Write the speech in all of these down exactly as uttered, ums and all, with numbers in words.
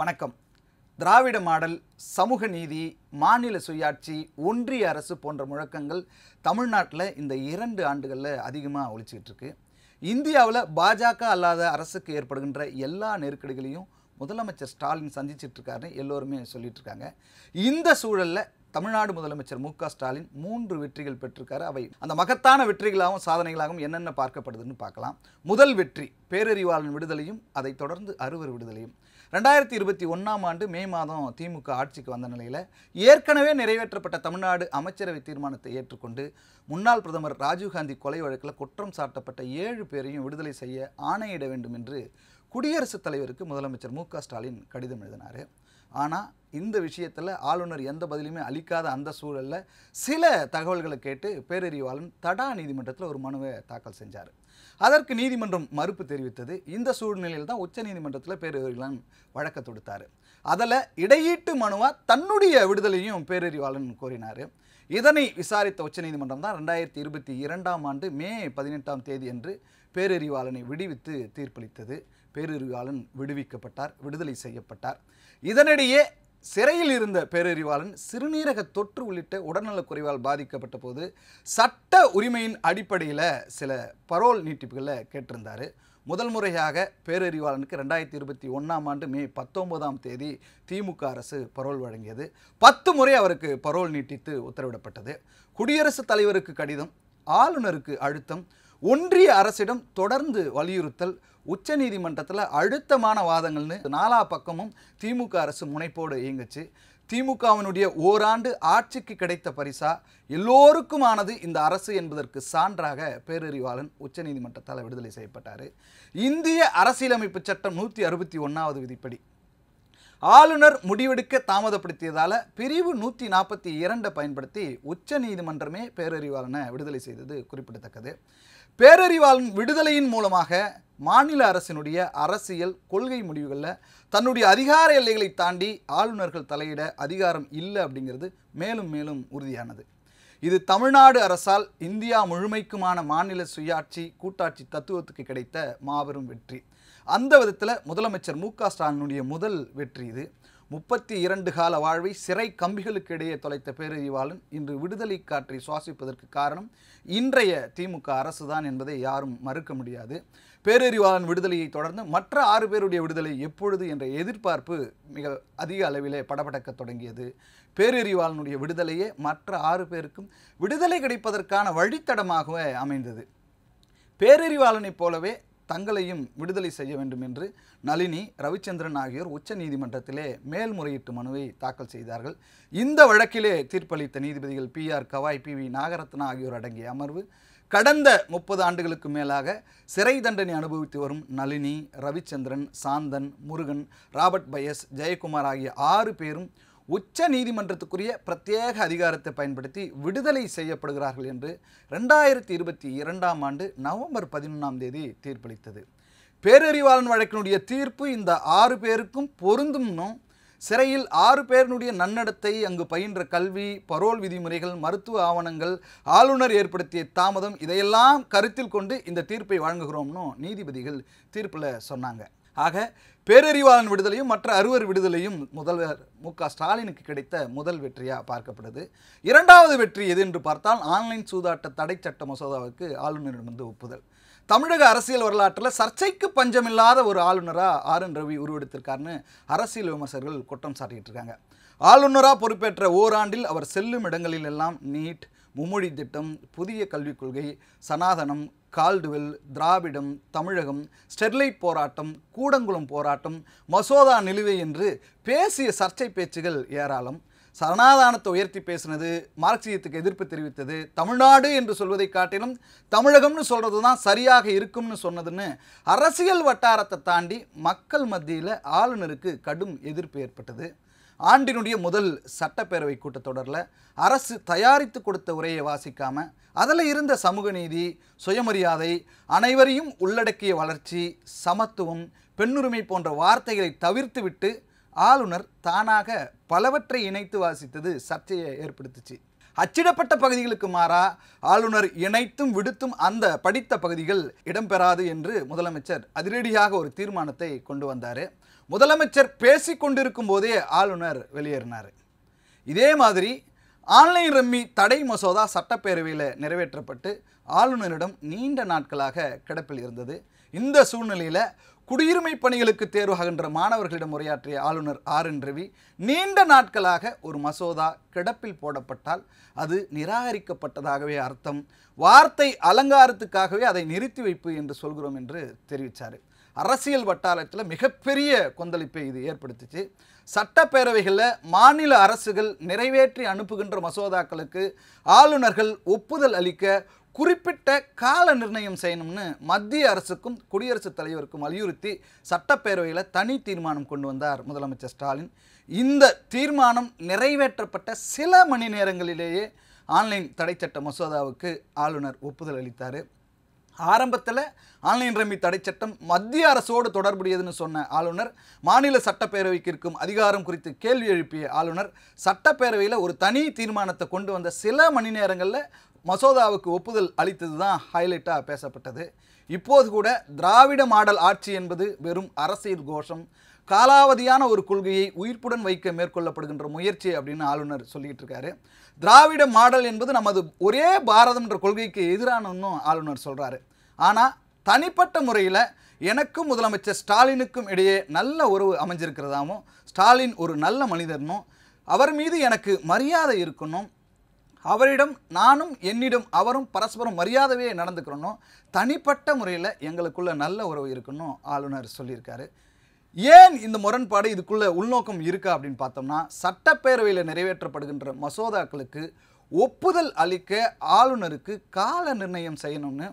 வணக்கம். திராவிட மாடல், சமூக நீதி, மாநில சுயாட்சி, ஒன்றிய அரசு போன்ற முழக்கங்கள் தமிழ்நாட்டில் இந்த இரண்டு ஆண்டுகளில் அதிகமாக ஒழிச்சிக்கிட்டு இருக்கு. இந்தியாவில் பாஜக அல்லாத அரசுக்கு ஏற்படுகின்ற எல்லா நெருக்கடிகளையும் முதலமைச்சர் ஸ்டாலின் சந்திச்சுட்டு இருக்காருன்னு எல்லோருமே சொல்லிட்டு இருக்காங்க. இந்த சூழலில் தமிழ்நாடு முதலமைச்சர் மு க ஸ்டாலின் மூன்று வெற்றிகள் பெற்றிருக்காரு. அவை அந்த மகத்தான வெற்றிகளாகவும் சாதனைகளாகவும் என்னென்ன பார்க்கப்படுதுன்னு பார்க்கலாம். முதல் வெற்றி பேரறிவாளன் விடுதலையும் அதை தொடர்ந்து அறுவர் விடுதலையும். ரெண்டாயிரத்தி இருபத்தி ஒன்றாம் ஆண்டு மே மாதம் திமுக ஆட்சிக்கு வந்த நிலையில் ஏற்கனவே நிறைவேற்றப்பட்ட தமிழ்நாடு அமைச்சரவை தீர்மானத்தை ஏற்றுக்கொண்டு முன்னாள் பிரதமர் ராஜீவ்காந்தி கொலை வழக்கில் குற்றம் சாட்டப்பட்ட ஏழு பேரையும் விடுதலை செய்ய ஆணையிட வேண்டும் என்று குடியரசுத் தலைவருக்கு முதலமைச்சர் மு க ஸ்டாலின் கடிதம் எழுதினார். ஆனால் இந்த விஷயத்தில் ஆளுநர் எந்த பதிலுமே அளிக்காத அந்த சூழலில் சில தகவல்களை கேட்டு பேரறிவாளன் தடா நீதிமன்றத்தில் ஒரு மனுவை தாக்கல் செஞ்சார். அதற்கு நீதிமன்றம் மறுப்பு தெரிவித்தது. இந்த சூழ்நிலையில் தான் உச்ச நீதிமன்றத்தில் பேரறிவாளன் வழக்கு தொடுத்தார். அதில் இடையீட்டு மனுவாக தன்னுடைய விடுதலையும் பேரறிவாளன் கோரினார். இதனை விசாரித்த உச்ச நீதிமன்றம் தான் ரெண்டாயிரத்தி இருபத்தி இரண்டாம் ஆண்டு மே பதினெட்டாம் தேதி அன்று பேரறிவாளனை விடுவித்து தீர்ப்பளித்தது. பேரறிவாளன் விடுவிக்கப்பட்டார், விடுதலை செய்யப்பட்டார். இதனிடையே சிறையில் இருந்த பேரறிவாளன் சிறுநீரக தொற்று உள்ளிட்ட உடல்நலக் குறைவால் பாதிக்கப்பட்ட போது சட்ட உரிமையின் அடிப்படையில் சில பரோல் நீட்டிப்புகளை கேட்டிருந்தார். முதல் முறையாக பேரறிவாளனுக்கு ரெண்டாயிரத்தி இருபத்தி ஒன்றாம் ஆண்டு மே பத்தொன்பதாம் தேதி திமுக அரசு பரோல் வழங்கியது. பத்து முறை அவருக்கு பரோல் நீட்டித்து உத்தரவிடப்பட்டது. குடியரசுத் தலைவருக்கு கடிதம், ஆளுநருக்கு அழுத்தம், ஒன்றிய அரசிடம் தொடர்ந்து வலியுறுத்தல், உச்ச நீதிமன்றத்தில் அழுத்தமான வாதங்கள்னு நாலா பக்கமும் திமுக அரசு முனைப்போடு இயங்குச்சு. திமுகவினுடைய ஓராண்டு ஆட்சிக்கு கிடைத்த பரிசா எல்லோருக்குமானது இந்த அரசு என்பதற்கு சான்றாக பேரறிவாளன் உச்ச நீதிமன்றத்தால் விடுதலை செய்யப்பட்டார். இந்திய அரசியலமைப்பு சட்டம் நூற்றி அறுபத்தி ஒன்றாவது விதிப்படி ஆளுநர் முடிவெடுக்க தாமதப்படுத்தியதால் பிரிவு நூற்றி நாற்பத்தி இரண்டை பயன்படுத்தி உச்ச நீதிமன்றமே பேரறிவாளனை விடுதலை செய்தது குறிப்பிடத்தக்கது. பேரறிவாளன் விடுதலையின் மூலமாக மாநில அரசினுடைய அரசியல் கொள்கை முடிவுகளில் தன்னுடைய அதிகார எல்லைகளை தாண்டி ஆளுநர்கள் தலையிட அதிகாரம் இல்லை அப்படிங்கிறது மேலும் மேலும் உறுதியானது. இது தமிழ்நாடு அரசால் இந்தியா முழுமைக்குமான மாநில சுயாட்சி கூட்டாட்சி தத்துவத்துக்கு கிடைத்த மாபெரும் வெற்றி. அந்த விதத்தில் முதலமைச்சர் மு க ஸ்டாலினுடைய முதல் வெற்றி இது. முப்பத்தி இரண்டு கால வாழ்வை சிறை கம்பிகளுக்கு இடையே தொலைத்த பேரறிவாளன் இன்று விடுதலை காற்றை சுவாசிப்பதற்கு காரணம் இன்றைய திமுக அரசு தான் என்பதை யாரும் மறுக்க முடியாது. பேரறிவாளன் விடுதலையை தொடர்ந்து மற்ற ஆறு பேருடைய விடுதலை எப்பொழுது என்ற எதிர்பார்ப்பு மிக அதிக அளவிலே படபடக்க தொடங்கியது. பேரறிவாளனுடைய விடுதலையே மற்ற ஆறு பேருக்கும் விடுதலை கிடைப்பதற்கான வழித்தடமாகவே அமைந்தது. பேரறிவாளனைப் போலவே தங்களையும் விடுதலை செய்ய வேண்டும் என்று நளினி, ரவிச்சந்திரன் ஆகியோர் உச்ச நீதிமன்றத்திலே மேல்முறையீட்டு மனுவை தாக்கல் செய்தார்கள். இந்த வழக்கிலே தீர்ப்பளித்த நீதிபதிகள் P R Gavai, B V Nagarathna ஆகியோர் அடங்கிய அமர்வு கடந்த முப்பது ஆண்டுகளுக்கு மேலாக சிறை தண்டனை அனுபவித்து வரும் நளினி, ரவிச்சந்திரன், சாந்தன், முருகன், ராபர்ட் பயஸ், ஜெயக்குமார் ஆகிய ஆறு பேரும் உச்ச நீதிமன்றத்துக்குரிய பிரத்யேக அதிகாரத்தை பயன்படுத்தி விடுதலை செய்யப்படுகிறார்கள் என்று ரெண்டாயிரத்தி இருபத்தி இரண்டாம் ஆண்டு நவம்பர் பதினொன்றாம் தேதி தீர்ப்பளித்தது. பேரறிவாளன் வழக்கினுடைய தீர்ப்பு இந்த ஆறு பேருக்கும் பொருந்தும்னும் சிறையில் ஆறு பேருடைய நன்னடத்தை, அங்கு பயின்ற கல்வி, பரோல் விதிமுறைகள், மருத்துவ ஆவணங்கள், ஆளுநர் ஏற்படுத்திய தாமதம் இதையெல்லாம் கருத்தில் கொண்டு இந்த தீர்ப்பை வழங்குகிறோம்னு நீதிபதிகள் தீர்ப்பில் சொன்னாங்க. ஆக பேரறிவாளன் விடுதலையும் மற்ற அறுவர் விடுதலையும் முதல்வர் மு க ஸ்டாலினுக்கு கிடைத்த முதல் வெற்றியாக பார்க்கப்படுது. இரண்டாவது வெற்றி எது என்று பார்த்தால் ஆன்லைன் சூதாட்ட தடை சட்ட மசோதாவுக்கு ஆளுநரிடம் வந்து ஒப்புதல். தமிழக அரசியல் வரலாற்றில் சர்ச்சைக்கு பஞ்சமில்லாத ஒரு ஆளுநராக ஆர் என் ரவி உருவெடுத்திருக்காருன்னு அரசியல் விமர்சகர்கள் குற்றம் சாட்டிகிட்டு இருக்காங்க. ஆளுநராக பொறுப்பேற்ற ஓராண்டில் அவர் செல்லும் இடங்களில் எல்லாம் நீட், மும்மொழி திட்டம், புதிய கல்விக் கொள்கை, சனாதனம், கால்டுவெல், திராவிடம், தமிழகம், ஸ்டெர்லைட் போராட்டம், கூடங்குளம் போராட்டம், மசோதா நிலுவை என்று பேசிய சர்ச்சை பேச்சுகள் ஏராளம். சனாதானத்தை உயர்த்தி பேசினது, மார்க்சியத்துக்கு எதிர்ப்பு தெரிவித்தது, தமிழ்நாடு என்று சொல்வதை காட்டிலும் தமிழகம்னு சொல்கிறது தான் சரியாக இருக்கும்னு சொன்னதுன்னு அரசியல் வட்டாரத்தை தாண்டி மக்கள் மத்தியில் ஆளுநருக்கு கடும் எதிர்ப்பு ஏற்பட்டது. ஆண்டினுடைய முதல் சட்டப்பேரவை கூட்டத்தொடரில் அரசு தயாரித்து கொடுத்த உரையை வாசிக்காமல் அதில் இருந்த சமூக நீதி, சுயமரியாதை, அனைவரையும் உள்ளடக்கிய வளர்ச்சி, சமத்துவம், பெண்ணுரிமை போன்ற வார்த்தைகளை தவிர்த்து விட்டு ஆளுநர் தானாக பலவற்றை இணைத்து வாசித்தது சர்ச்சையை ஏற்படுத்துச்சு. அச்சிடப்பட்ட பகுதிகளுக்கு மாறா ஆளுநர் இணைத்தும் விடுத்தும் அந்த படித்த பகுதிகள் இடம்பெறாது என்று முதலமைச்சர் அதிரடியாக ஒரு தீர்மானத்தை கொண்டு வந்தார். முதலமைச்சர் பேசிக்கொண்டிருக்கும் போதே ஆளுநர் வெளியேறினார். இதே மாதிரி ஆன்லைன் ரம்மி தடை மசோதா சட்டப்பேரவையில் நிறைவேற்றப்பட்டு ஆளுநரிடம் நீண்ட நாட்களாக கிடப்பில் இருந்தது. இந்த சூழ்நிலையில் குடியுரிமை பணிகளுக்கு தேர்வாகின்ற மாணவர்களிடம் உரையாற்றிய ஆளுநர் ஆர் என் ரவி, நீண்ட நாட்களாக ஒரு மசோதா கிடப்பில் போடப்பட்டால் அது நிராகரிக்கப்பட்டதாகவே அர்த்தம், வார்த்தை அலங்காரத்துக்காகவே அதை நிறுத்தி வைப்பு என்று சொல்கிறோம் என்று தெரிவித்தார். அரசியல் வட்டாரத்தில் மிகப்பெரிய கொந்தளிப்பை இது ஏற்படுத்திச்சு. சட்டப்பேரவைகளில் மாநில அரசுகள் நிறைவேற்றி அனுப்புகின்ற மசோதாக்களுக்கு ஆளுநர்கள் ஒப்புதல் அளிக்க குறிப்பிட்ட கால நிர்ணயம் செய்யணும்னு மத்திய அரசுக்கும் குடியரசுத் தலைவருக்கும் வலியுறுத்தி சட்டப்பேரவையில் தனி தீர்மானம் கொண்டு வந்தார் முதலமைச்சர் ஸ்டாலின். இந்த தீர்மானம் நிறைவேற்றப்பட்ட சில மணி நேரங்களிலேயே ஆன்லைன் தடைச்சட்ட மசோதாவுக்கு ஆளுநர் ஒப்புதல் அளித்தார். ஆரம்பத்தில் ஆன்லைன் ரம்மி தடைச்சட்டம் மத்திய அரசோடு தொடர்புடையதுன்னு சொன்ன ஆளுநர், மாநில சட்டப்பேரவைக்கு இருக்கும் அதிகாரம் குறித்து கேள்வி எழுப்பிய ஆளுநர் சட்டப்பேரவையில் ஒரு தனி தீர்மானத்தை கொண்டு வந்த சில மணி நேரங்களில் மசோதாவுக்கு ஒப்புதல் அளித்தது தான் ஹைலைட்டாக பேசப்பட்டது. இப்போது கூட திராவிட மாடல் ஆட்சி என்பது வெறும் அரசியல் கோஷம், காலாவதியான ஒரு கொள்கையை உயிர்ப்புடன் வைக்க மேற்கொள்ளப்படுகின்ற முயற்சி அப்படின்னு ஆளுநர் சொல்லிகிட்டு இருக்காரு. திராவிட மாடல் என்பது நமது ஒரே பாரதம் என்ற கொள்கைக்கு எதிரானு ஆளுநர் சொல்கிறாரு. ஆனால் தனிப்பட்ட முறையில் எனக்கும் முதலமைச்சர் ஸ்டாலினுக்கும் இடையே நல்ல உறவு அமைஞ்சிருக்கிறதாவும், ஸ்டாலின் ஒரு நல்ல மனிதனும், அவர் மீது எனக்கு மரியாதை இருக்கணும், அவரிடம் நானும் என்னிடம் அவரும் பரஸ்பரம் மரியாதையே நடந்துக்கிறணும், தனிப்பட்ட முறையில் எங்களுக்குள்ள நல்ல உறவு இருக்குன்னு ஆளுநர் சொல்லியிருக்காரு. ஏன் இந்த முரண்பாடு, இதுக்குள்ளே உள்நோக்கம் இருக்கா அப்படின்னு பார்த்தோம்னா, சட்டப்பேரவையில் நிறைவேற்றப்படுகின்ற மசோதாக்களுக்கு ஒப்புதல் அளிக்க ஆளுநருக்கு கால நிர்ணயம் செய்யணும்னு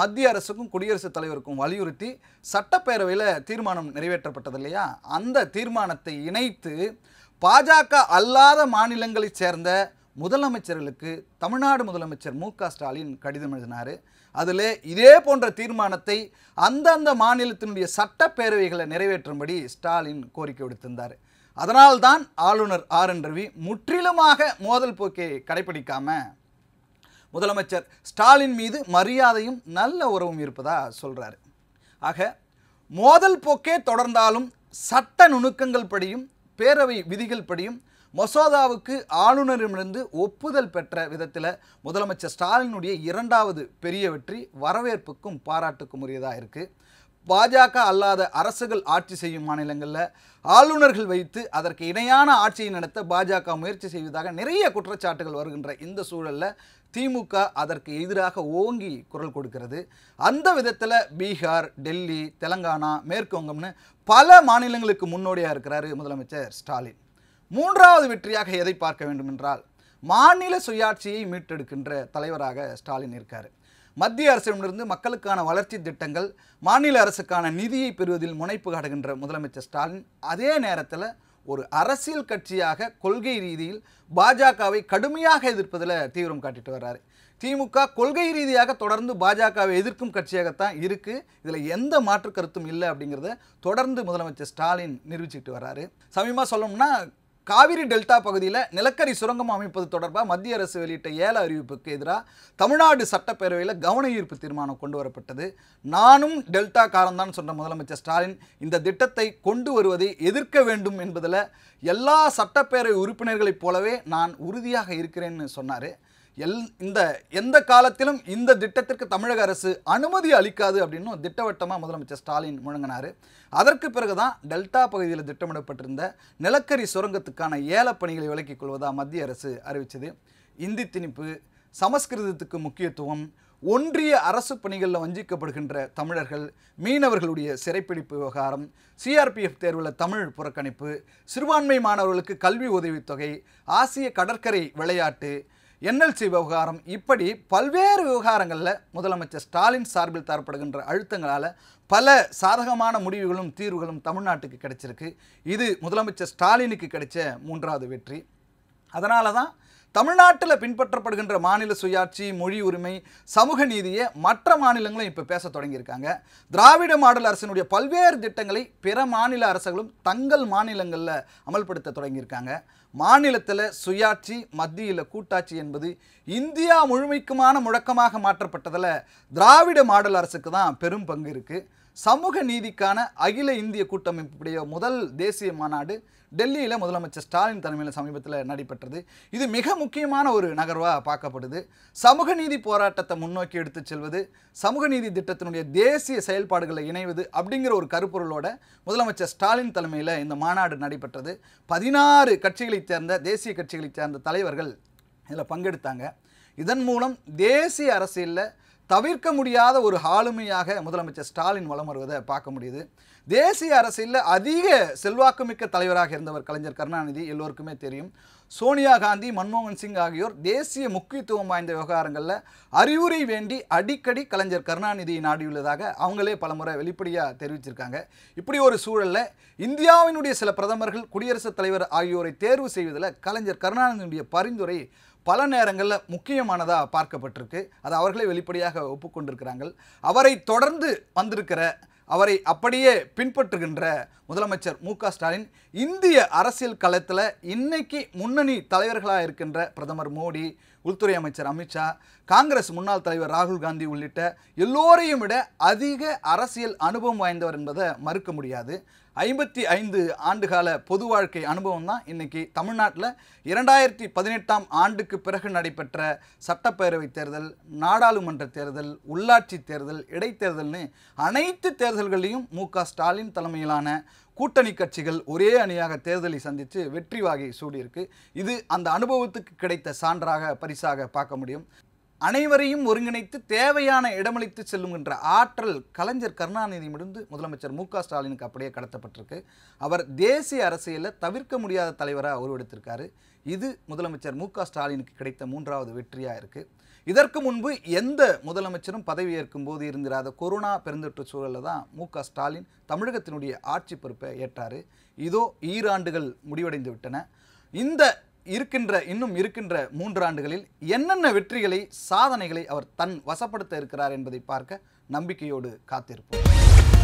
மத்திய அரசுக்கும் குடியரசுத் தலைவருக்கும் வலியுறுத்தி சட்டப்பேரவையில் தீர்மானம் நிறைவேற்றப்பட்டது இல்லையா? அந்த தீர்மானத்தை இணைத்து பாஜக அல்லாத மாநிலங்களைச் சேர்ந்த முதலமைச்சர்களுக்கு தமிழ்நாடு முதலமைச்சர் மு க ஸ்டாலின் கடிதம் எழுதினார். அதில் இதே போன்ற தீர்மானத்தை அந்தந்த மாநிலத்தினுடைய சட்டப்பேரவைகளை நிறைவேற்றும்படி ஸ்டாலின் கோரிக்கை விடுத்திருந்தார். அதனால்தான் ஆளுநர் ஆர் என் ரவி முற்றிலுமாக மோதல் போக்கை கடைபிடிக்காமல் முதலமைச்சர் ஸ்டாலின் மீது மரியாதையும் நல்ல உறவும் இருப்பதாக சொல்கிறார். ஆக மோதல் போக்கே தொடர்ந்தாலும் சட்ட நுணுக்கங்கள் படியும் பேரவை விதிகள் படியும் மசோதாவுக்கு ஆளுநரிடமிருந்து ஒப்புதல் பெற்ற விதத்தில் முதலமைச்சர் ஸ்டாலினுடைய இரண்டாவது பெரிய வெற்றி வரவேற்புக்கும் பாராட்டுக்கும் உரியதாக இருக்குது. பாஜக அல்லாத அரசுகள் ஆட்சி செய்யும் மாநிலங்களில் ஆளுநர்கள் வைத்து அதற்கு இணையான ஆட்சியை நடத்த பாஜக முயற்சி செய்வதாக நிறைய குற்றச்சாட்டுகள் வருகின்ற இந்த சூழலில் திமுக அதற்கு எதிராக ஓங்கி குரல் கொடுக்கிறது. அந்த விதத்தில் பீகார், டெல்லி, தெலங்கானா, மேற்குவங்கம்னு பல மாநிலங்களுக்கு முன்னோடியாக இருக்கிறாரு முதலமைச்சர் ஸ்டாலின். மூன்றாவது வெற்றியாக எதை பார்க்க வேண்டும் என்றால், மாநில சுயாட்சியை மீட்டெடுக்கின்ற தலைவராக ஸ்டாலின் இருக்கார். மத்திய அரசிடமிருந்து மக்களுக்கான வளர்ச்சி திட்டங்கள், மாநில அரசுக்கான நிதியை பெறுவதில் முனைப்பு காட்டுகின்ற முதலமைச்சர் ஸ்டாலின் அதே நேரத்தில் ஒரு அரசியல் கட்சியாக கொள்கை ரீதியில் பாஜகவை கடுமையாக எதிர்ப்பதில் தீவிரம் காட்டிட்டு வர்றாரு. திமுக கொள்கை ரீதியாக தொடர்ந்து பாஜகவை எதிர்க்கும் கட்சியாகத்தான் இருக்குது, இதில் எந்த மாற்று கருத்தும் இல்லை அப்படிங்கிறத தொடர்ந்து முதலமைச்சர் ஸ்டாலின் நிரூபிச்சுட்டு வர்றாரு. சமீபமாக சொல்லணும்னா, காவிரி டெல்டா பகுதியில் நிலக்கரி சுரங்கம் அமைப்பது தொடர்பாக மத்திய அரசு வெளியிட்ட ஏல அறிவிப்புக்கு எதிராக தமிழ்நாடு சட்டப்பேரவையில் கவன ஈர்ப்பு தீர்மானம் கொண்டு வரப்பட்டது. நானும் டெல்டா காரம்தான் சொன்ன முதலமைச்சர் ஸ்டாலின் இந்த திட்டத்தை கொண்டு வருவதை எதிர்க்க வேண்டும் என்பதில் எல்லா சட்டப்பேரவை உறுப்பினர்களைப் போலவே நான் உறுதியாக இருக்கிறேன்னு சொன்னார். எல் இந்த எந்த காலத்திலும் இந்த திட்டத்திற்கு தமிழக அரசு அனுமதி அளிக்காது அப்படின்னு திட்டவட்டமாக முதலமைச்சர் ஸ்டாலின் முழங்கினார். அதற்கு பிறகு தான் டெல்டா பகுதியில் திட்டமிடப்பட்டிருந்த நிலக்கரி சுரங்கத்துக்கான ஏலப்பணிகளை விலக்கிக் கொள்வதாக மத்திய அரசு அறிவித்தது. இந்தி திணிப்பு, சமஸ்கிருதத்துக்கு முக்கியத்துவம், ஒன்றிய அரசு பணிகளில் வஞ்சிக்கப்படுகின்ற தமிழர்கள், மீனவர்களுடைய சிறைப்பிடிப்பு விவகாரம், சிஆர்பிஎஃப் தேர்வில் தமிழ் புறக்கணிப்பு, சிறுபான்மை மாணவர்களுக்கு கல்வி உதவித்தொகை, ஆசிய கடற்கரை விளையாட்டு, என்எல்சி விவகாரம், இப்படி பல்வேறு விவகாரங்களில் முதலமைச்சர் ஸ்டாலின் சார்பில் தரப்படுகின்ற அழுத்தங்களால் பல சாதகமான முடிவுகளும் தீர்வுகளும் தமிழ்நாட்டுக்கு கிடைச்சிருக்கு. இது முதலமைச்சர் ஸ்டாலினுக்கு கிடைச்ச மூன்றாவது வெற்றி. அதனால தான் தமிழ்நாட்டில் பின்பற்றப்படுகின்ற மாநில சுயாட்சி, மொழி உரிமை, சமூக நீதியை மற்ற மாநிலங்களும் இப்போ பேச தொடங்கியிருக்காங்க. திராவிட மாடல் அரசினுடைய பல்வேறு திட்டங்களை பிற மாநில அரசுகளும் தங்கள் மாநிலங்களில் அமல்படுத்த தொடங்கியிருக்காங்க. மாநிலத்தில் சுயாட்சி, மத்தியில் கூட்டாட்சி என்பது இந்தியா முழுமைக்குமான முழக்கமாக மாற்றப்பட்டதில் திராவிட மாடல் அரசுக்கு தான் பெரும் பங்கு இருக்குது. சமூக நீதிக்கான அகில இந்திய கூட்டமைப்புடைய முதல் தேசிய மாநாடு டெல்லியில் முதலமைச்சர் ஸ்டாலின் தலைமையில் சமீபத்தில் நடைபெற்றது. இது மிக முக்கியமான ஒரு நகர்வாக பார்க்கப்படுது. சமூக நீதி போராட்டத்தை முன்னோக்கி எடுத்து செல்வது, சமூக நீதி திட்டத்தினுடைய தேசிய செயல்பாடுகளை இணைவது அப்படிங்கிற ஒரு கருப்பொருளோட முதலமைச்சர் ஸ்டாலின் தலைமையில் இந்த மாநாடு நடைபெற்றது. பதினாறு கட்சிகளைச் சேர்ந்த தேசிய கட்சிகளைச் சேர்ந்த தலைவர்கள் இதில் பங்கெடுத்தாங்க. இதன் மூலம் தேசிய அரசியலில் தவிர்க்க முடியாத ஒரு ஆளுமையாக முதலமைச்சர் ஸ்டாலின் வலம் வருவதை பார்க்க முடியுது. தேசிய அரசியலில் அதிக செல்வாக்குமிக்க தலைவராக இருந்தவர் கலைஞர் கருணாநிதி, எல்லோருக்குமே தெரியும். சோனியா காந்தி, மன்மோகன் சிங் ஆகியோர் தேசிய முக்கியத்துவம் வாய்ந்த விவகாரங்களில் அறிவுரை வேண்டி அடிக்கடி கலைஞர் கருணாநிதியை நாடியுள்ளதாக அவங்களே பலமுறை வெளிப்படையாக தெரிவிச்சிருக்காங்க. இப்படி ஒரு சூழலில் இந்தியாவினுடைய சில பிரதமர்கள், குடியரசுத் தலைவர் ஆகியோரை தேர்வு செய்வதில் கலைஞர் கருணாநிதியினுடைய பரிந்துரை பல நேரங்களில் முக்கியமானதாக பார்க்கப்பட்டிருக்கு. அது அவர்களே வெளிப்படையாக ஒப்புக்கொண்டிருக்கிறார்கள். அவரை தொடர்ந்து வந்திருக்கிற, அவரை அப்படியே பின்பற்றுகின்ற முதலமைச்சர் மு க ஸ்டாலின் இந்திய அரசியல் களத்தில் இன்னைக்கு முன்னணி தலைவர்களாக இருக்கின்ற பிரதமர் மோடி, உள்துறை அமைச்சர் அமித்ஷா, காங்கிரஸ் முன்னாள் தலைவர் ராகுல் காந்தி உள்ளிட்ட எல்லோரையும் விட அதிக அரசியல் அனுபவம் வாய்ந்தவர் என்பதை மறுக்க முடியாது. ஐம்பத்தி ஐந்து ஆண்டுகால பொது வாழ்க்கை அனுபவம் தான் இன்றைக்கி தமிழ்நாட்டில் இரண்டாயிரத்தி பதினெட்டாம் ஆண்டுக்கு பிறகு நடைபெற்ற சட்டப்பேரவை தேர்தல், நாடாளுமன்ற தேர்தல், உள்ளாட்சி தேர்தல், இடைத்தேர்தல்னு அனைத்து தேர்தல்களையும் மு க ஸ்டாலின் தலைமையிலான கூட்டணி கட்சிகள் ஒரே அணியாக தேர்தலை சந்தித்து வெற்றி வாகை சூடியிருக்கு. இது அந்த அனுபவத்துக்கு கிடைத்த சான்றாக, பரிசாக பார்க்க முடியும். அனைவரையும் ஒருங்கிணைத்து தேவையான இடமளித்து செல்லுகின்ற ஆற்றல் கலைஞர் கருணாநிதியிடமிருந்து முதலமைச்சர் மு க ஸ்டாலினுக்கு அப்படியே கடத்தப்பட்டிருக்கு. அவர் தேசிய அரசியலில் தவிர்க்க முடியாத தலைவராக உருவெடுத்திருக்காரு. இது முதலமைச்சர் மு க ஸ்டாலினுக்கு கிடைத்த மூன்றாவது வெற்றியாக இருக்குது. இதற்கு முன்பு எந்த முதலமைச்சரும் பதவியேற்கும் போது இருந்திராத கொரோனா பெருந்தொற்று சூழலில் தான் மு க ஸ்டாலின் தமிழகத்தினுடைய ஆட்சி பொறுப்பை ஏற்றார். இதோ ஈராண்டுகள் முடிவடைந்து விட்டன. இந்த இருக்கின்ற இன்னும் இருக்கின்ற மூன்றாண்டுகளில் என்னென்ன வெற்றிகளை, சாதனைகளை அவர் தன் வசப்படுத்த இருக்கிறார் என்பதை பார்க்க நம்பிக்கையோடு காத்திருப்போம்.